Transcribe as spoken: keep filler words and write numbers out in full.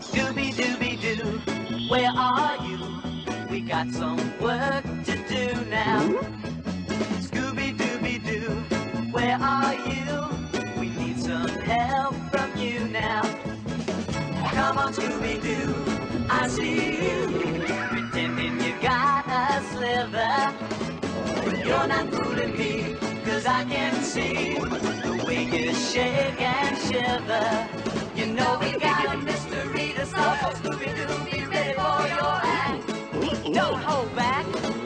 Scooby-Dooby-Doo, where are you? We got some work to do now. Scooby-Dooby-Doo, where are you? We need some help from you now. Come on, Scooby-Doo, I see you, pretending you got a sliver. But you're not fooling me, 'cause I can see you shake and shiver. You know we got a mystery to solve, so Scooby-Doo, be ready for your act. Don't hold back.